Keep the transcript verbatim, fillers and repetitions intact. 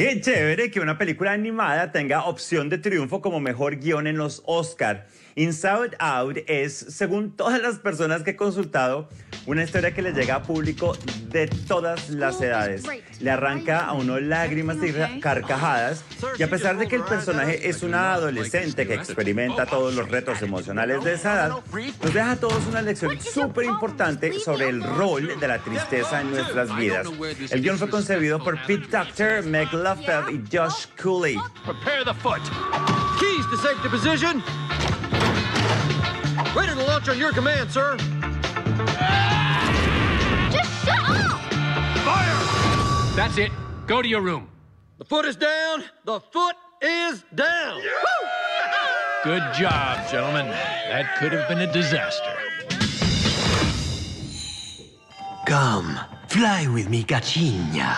Qué chévere que una película animada tenga opción de triunfo como mejor guión en los Oscar. Inside Out es, según todas las personas que he consultado, una historia que le llega a público de todas las edades. Le arranca a uno lágrimas y carcajadas, y a pesar de que el personaje es una adolescente que experimenta todos los retos emocionales de esa edad, nos deja a todos una lección súper importante sobre el rol de la tristeza en nuestras vidas. El guión fue concebido por Pete Docter, Meg Laffer y Josh Cooley. Prepare the foot. Keys to safety position. Ready to launch on your command, sir. Just shut up! Fire! That's it. Go to your room. The foot is down. The foot is down. Yeah! Good job, gentlemen. That could have been a disaster. Come, fly with me, Cachinha.